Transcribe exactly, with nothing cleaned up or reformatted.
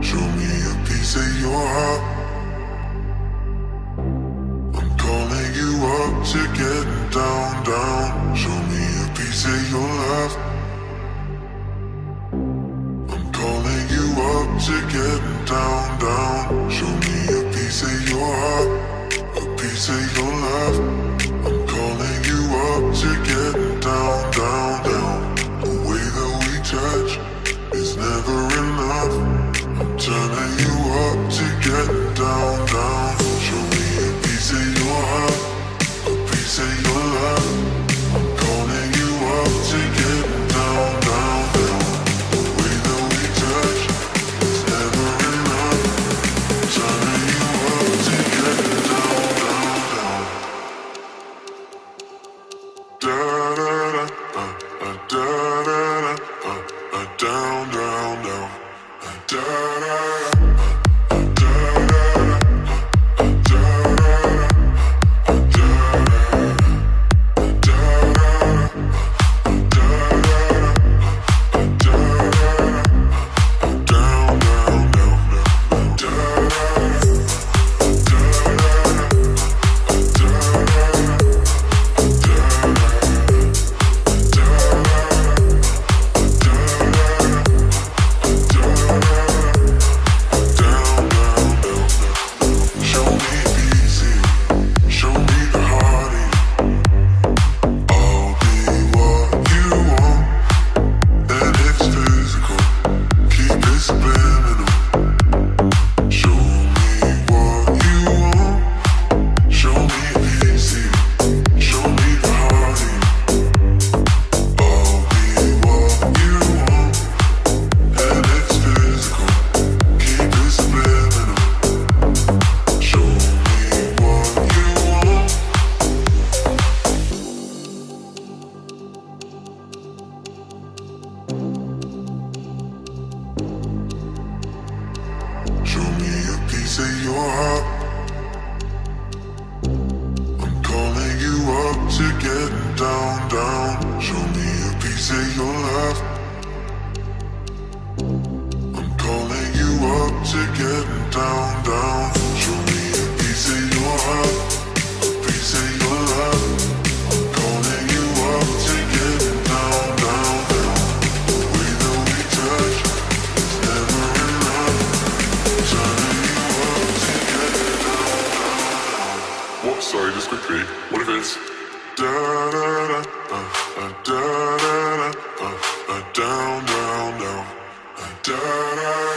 Show me a piece of your heart. I'm calling you up to get down, down. Show me a piece of your love. I'm calling you up to get down, down. Show me a piece of your heart, a piece of your love. I'm calling you up to get down, down, down. The way that we touch is never enough. I'm turning you up to get down, down. Show me a piece of your heart, a piece of your love. I'm calling you up to get down, down, down. The way that we touch is never enough. I'm turning you up to get down, down, down. Da da da, uh, uh, da da da, uh, uh, down, down, down. Da da da. Show me a piece of your heart. I'm calling you up to get down, down. Show me a piece of your love. I'm calling you up to get down, down. Show me a piece of your heart, a piece of your love. I'm calling you up to get down, down, down. The way that we touch is never enough. Sorry, just quickly. What if it's da da da, uh, uh, da da da, uh, uh, down, down, down, uh, da da.